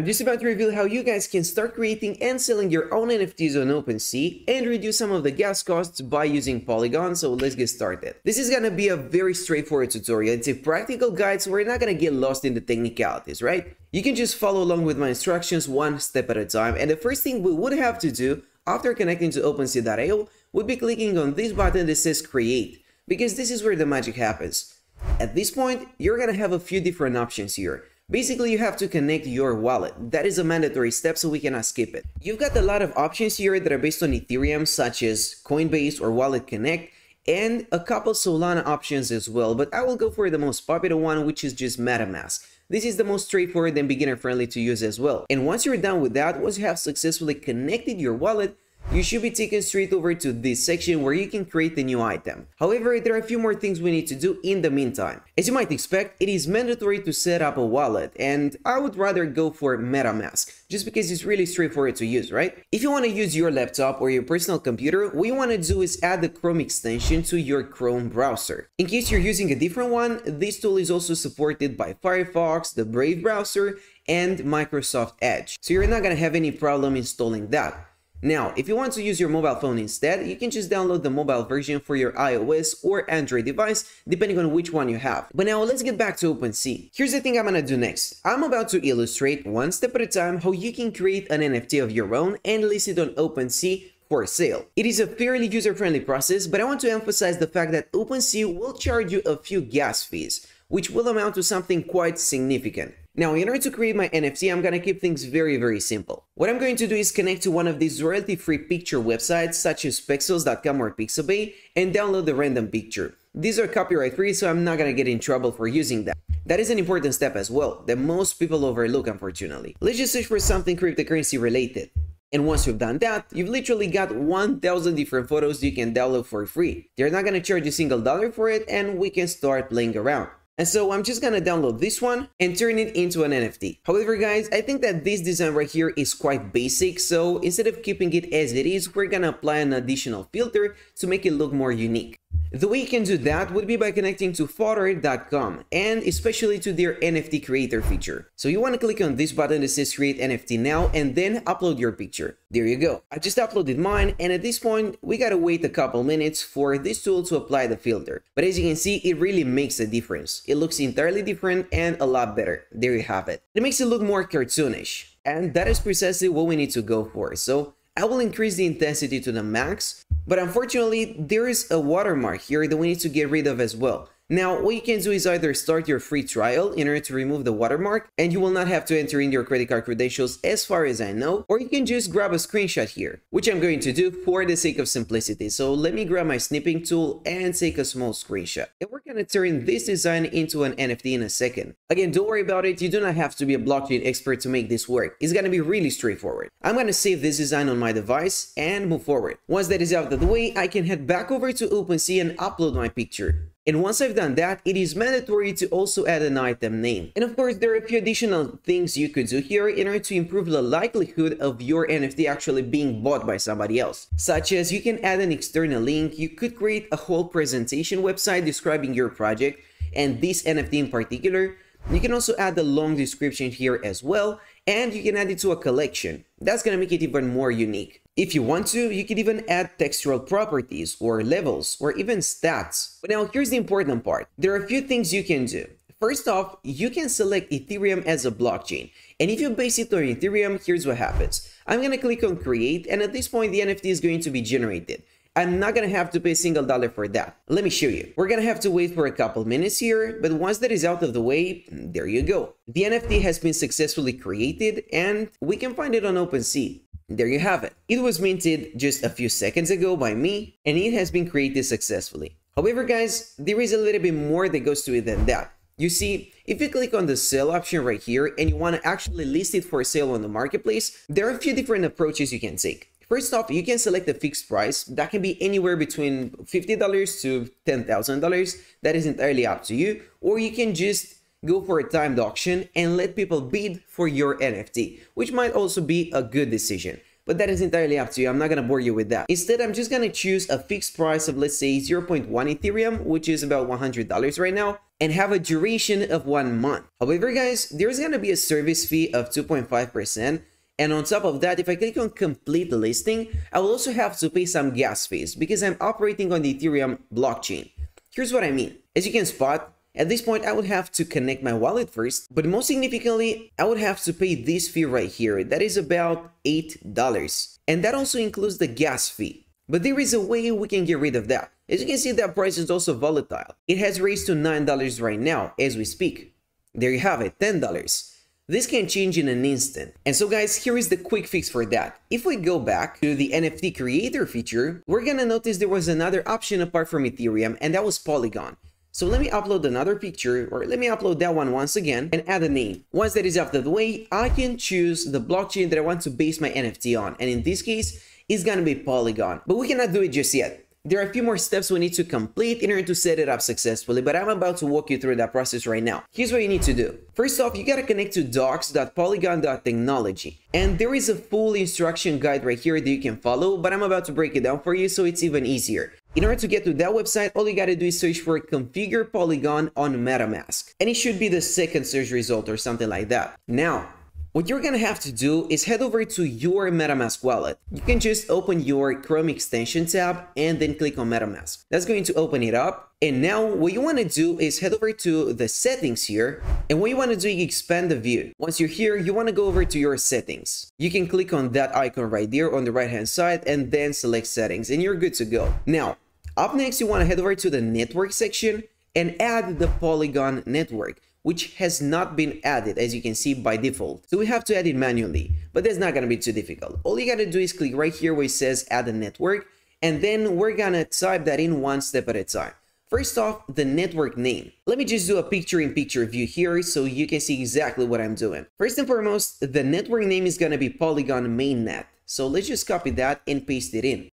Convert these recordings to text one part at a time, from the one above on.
I'm just about to reveal how you guys can start creating and selling your own NFTs on OpenSea and reduce some of the gas costs by using Polygon, so let's get started. This is gonna be a very straightforward tutorial. It's a practical guide, so we're not gonna get lost in the technicalities, right? You can just follow along with my instructions one step at a time, and the first thing we would have to do after connecting to OpenSea.io would be clicking on this button that says Create, because this is where the magic happens. At this point, you're gonna have a few different options here. Basically, you have to connect your wallet. That is a mandatory step, so we cannot skip it. You've got a lot of options here that are based on Ethereum, such as Coinbase or Wallet Connect, and a couple Solana options as well, but I will go for the most popular one, which is just MetaMask. This is the most straightforward and beginner-friendly to use as well. And once you're done with that, once you have successfully connected your wallet, you should be taken straight over to this section where you can create a new item. However, there are a few more things we need to do in the meantime. As you might expect, it is mandatory to set up a wallet, and I would rather go for MetaMask, just because it's really straightforward to use, right? If you want to use your laptop or your personal computer, what you want to do is add the Chrome extension to your Chrome browser. In case you're using a different one, this tool is also supported by Firefox, the Brave browser, and Microsoft Edge, so you're not going to have any problem installing that. Now, if you want to use your mobile phone instead, you can just download the mobile version for your iOS or Android device, depending on which one you have. But now let's get back to OpenSea. Here's the thing I'm gonna do next. I'm about to illustrate one step at a time how you can create an NFT of your own and list it on OpenSea for sale. It is a fairly user-friendly process, but I want to emphasize the fact that OpenSea will charge you a few gas fees, which will amount to something quite significant. Now, in order to create my NFT, I'm gonna keep things very simple. What I'm going to do is connect to one of these royalty-free picture websites such as Pexels.com or Pixabay and download the random picture. These are copyright-free, so I'm not gonna get in trouble for using that. That is an important step as well, that most people overlook, unfortunately. Let's just search for something cryptocurrency related. And once you've done that, you've literally got 1,000 different photos you can download for free. They're not gonna charge you $1 for it, and we can start playing around. And so I'm just gonna download this one and turn it into an NFT. However, guys, I think that this design right here is quite basic, so instead of keeping it as it is, we're gonna apply an additional filter to make it look more unique. The way you can do that would be by connecting to fodder.com and especially to their NFT creator feature. So you want to click on this button that says create NFT now and then upload your picture. There you go. I just uploaded mine, and at this point we gotta wait a couple minutes for this tool to apply the filter. But as you can see, it really makes a difference. It looks entirely different and a lot better. There you have it. It makes it look more cartoonish, and that is precisely what we need to go for. So I will increase the intensity to the max, but unfortunately there is a watermark here that we need to get rid of as well. Now, what you can do is either start your free trial in order to remove the watermark, and you will not have to enter in your credit card credentials as far as I know, or you can just grab a screenshot here, which I'm going to do for the sake of simplicity. So let me grab my snipping tool and take a small screenshot. And we're gonna turn this design into an NFT in a second. Again, don't worry about it. You do not have to be a blockchain expert to make this work. It's gonna be really straightforward. I'm gonna save this design on my device and move forward. Once that is out of the way, I can head back over to OpenSea and upload my picture. And once I've done that, it is mandatory to also add an item name. And of course, there are a few additional things you could do here in order to improve the likelihood of your NFT actually being bought by somebody else. Such as you can add an external link, you could create a whole presentation website describing your project and this NFT in particular. You can also add a long description here as well, and you can add it to a collection. That's gonna make it even more unique. If you want to, you could even add textural properties or levels or even stats. But now here's the important part. There are a few things you can do. First off, you can select Ethereum as a blockchain. And if you base it on Ethereum, here's what happens. I'm gonna click on create, and at this point, the NFT is going to be generated. I'm not gonna have to pay $1 for that. Let me show you. We're gonna have to wait for a couple minutes here, but once that is out of the way, there you go. The NFT has been successfully created, and we can find it on OpenSea. There you have it. It was minted just a few seconds ago by me, and it has been created successfully. However, guys, there is a little bit more that goes to it than that. You see, if you click on the sell option right here and you want to actually list it for sale on the marketplace, there are a few different approaches you can take. First off, you can select a fixed price. That can be anywhere between $50 to $10,000. That is entirely up to you. Or you can just go for a timed auction and let people bid for your NFT, which might also be a good decision. but that is entirely up to you. I'm not going to bore you with that. Instead, I'm just going to choose a fixed price of, let's say, 0.1 Ethereum, which is about $100 right now, and have a duration of 1 month. However, guys, there's going to be a service fee of 2.5%. And on top of that, if I click on complete listing, I will also have to pay some gas fees because I'm operating on the Ethereum blockchain. Here's what I mean. As you can spot, at this point, I would have to connect my wallet first, but most significantly, I would have to pay this fee right here. That is about $8. And that also includes the gas fee. But there is a way we can get rid of that. As you can see, that price is also volatile. It has raised to $9 right now as we speak. There you have it, $10. This can change in an instant. And so guys, here is the quick fix for that. If we go back to the NFT creator feature, we're gonna notice there was another option apart from Ethereum, and that was Polygon. So let me upload another picture, or let me upload that one once again and add a name. Once that is out of the way, I can choose the blockchain that I want to base my NFT on. And in this case, it's gonna be Polygon, but we cannot do it just yet. There are a few more steps we need to complete in order to set it up successfully, but I'm about to walk you through that process right now. Here's what you need to do. First off, you gotta connect to docs.polygon.technology. And there is a full instruction guide right here that you can follow, but I'm about to break it down for you so it's even easier. In order to get to that website, all you gotta do is search for configure Polygon on MetaMask. And it should be the second search result or something like that. Now, what you're gonna have to do is head over to your MetaMask wallet. You can just open your Chrome extension tab and then click on MetaMask. That's going to open it up. And now what you wanna do is head over to the settings here. And what you wanna do is expand the view. Once you're here, you wanna go over to your settings. You can click on that icon right there on the right-hand side and then select settings and you're good to go. Now, up next, you wanna head over to the network section and add the Polygon network, which has not been added, as you can see, by default. So we have to add it manually, but that's not gonna be too difficult. All you gotta do is click right here where it says add a network, and then we're gonna type that in one step at a time. First off, the network name. Let me just do a picture-in-picture view here so you can see exactly what I'm doing. First and foremost, the network name is gonna be Polygon Mainnet. So let's just copy that and paste it in.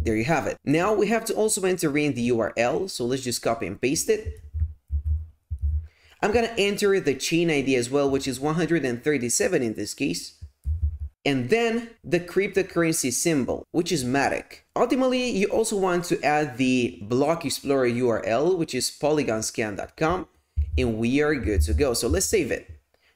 There you have it. Now we have to also enter in the URL, so let's just copy and paste it. I'm gonna enter the chain ID as well, which is 137 in this case. And then the cryptocurrency symbol, which is MATIC. Ultimately, you also want to add the block explorer URL, which is polygonscan.com, and we are good to go. So let's save it.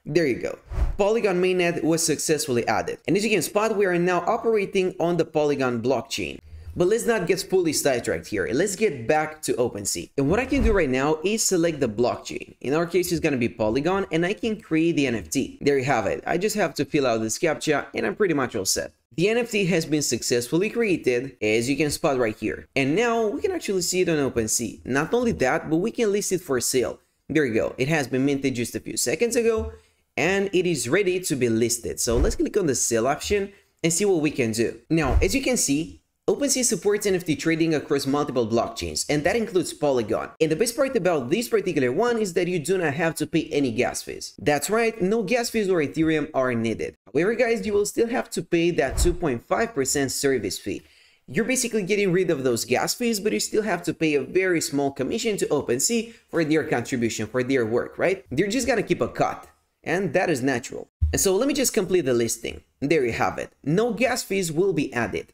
There you go. Polygon Mainnet was successfully added. And as you can spot, we are now operating on the Polygon blockchain. But let's not get fully sidetracked here. Let's get back to OpenSea. And what I can do right now is select the blockchain. In our case, it's gonna be Polygon, and I can create the NFT. There you have it. I just have to fill out this CAPTCHA, and I'm pretty much all set. The NFT has been successfully created, as you can spot right here. And now we can actually see it on OpenSea. Not only that, but we can list it for sale. There you go. It has been minted just a few seconds ago, and it is ready to be listed. So let's click on the sale option and see what we can do. Now, as you can see, OpenSea supports NFT trading across multiple blockchains, and that includes Polygon. And the best part about this particular one is that you do not have to pay any gas fees. That's right, no gas fees or Ethereum are needed. However, guys, you will still have to pay that 2.5% service fee. You're basically getting rid of those gas fees, but you still have to pay a very small commission to OpenSea for their contribution, for their work, right? They're just gonna keep a cut, and that is natural. And so let me just complete the listing. There you have it. No gas fees will be added.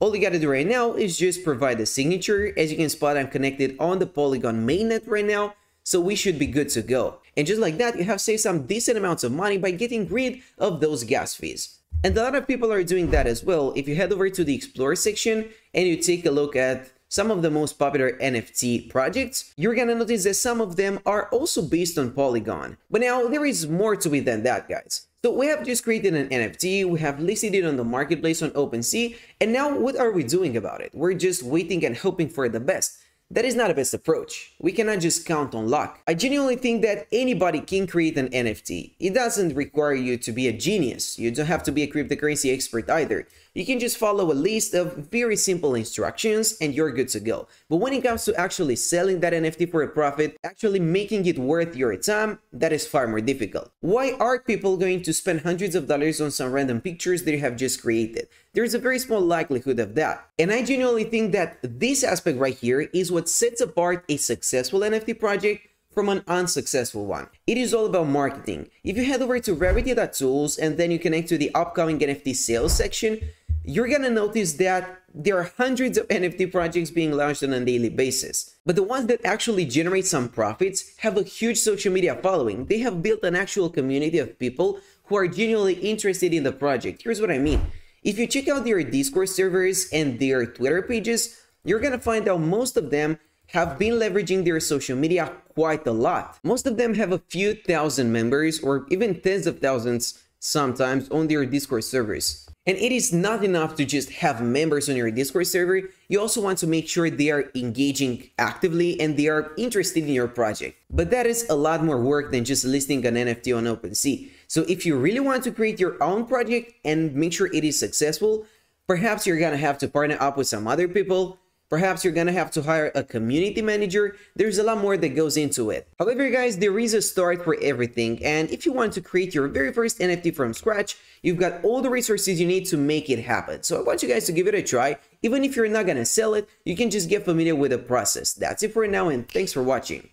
All you gotta do right now is just provide a signature. As you can spot, I'm connected on the Polygon mainnet right now, so we should be good to go. And just like that, you have saved some decent amounts of money by getting rid of those gas fees. And a lot of people are doing that as well. If you head over to the Explore section and you take a look at some of the most popular NFT projects, you're gonna notice that some of them are also based on Polygon. But now there is more to it than that, guys. So we have just created an NFT, we have listed it on the marketplace on OpenSea, and now what are we doing about it? We're just waiting and hoping for the best. That is not the best approach. We cannot just count on luck. I genuinely think that anybody can create an NFT. It doesn't require you to be a genius. You don't have to be a cryptocurrency expert either. You can just follow a list of very simple instructions and you're good to go. But when it comes to actually selling that NFT for a profit, actually making it worth your time, that is far more difficult. Why are people going to spend hundreds of dollars on some random pictures they have just created? There is a very small likelihood of that. And I genuinely think that this aspect right here is what sets apart a successful NFT project from an unsuccessful one. It is all about marketing. If you head over to Rarity Tools and then you connect to the upcoming NFT sales section, you're gonna notice that there are hundreds of NFT projects being launched on a daily basis. But the ones that actually generate some profits have a huge social media following. They have built an actual community of people who are genuinely interested in the project. Here's what I mean. If you check out their Discord servers and their Twitter pages, you're gonna find out most of them have been leveraging their social media quite a lot. Most of them have a few thousand members or even tens of thousands sometimes on their Discord servers. And it is not enough to just have members on your Discord server. You also want to make sure they are engaging actively and they are interested in your project. But that is a lot more work than just listing an NFT on OpenSea. So if you really want to create your own project and make sure it is successful, perhaps you're gonna have to partner up with some other people. Perhaps you're gonna have to hire a community manager. There's a lot more that goes into it. However, guys, there is a start for everything. And if you want to create your very first NFT from scratch, you've got all the resources you need to make it happen. So I want you guys to give it a try. Even if you're not gonna sell it, you can just get familiar with the process. That's it for now, and thanks for watching.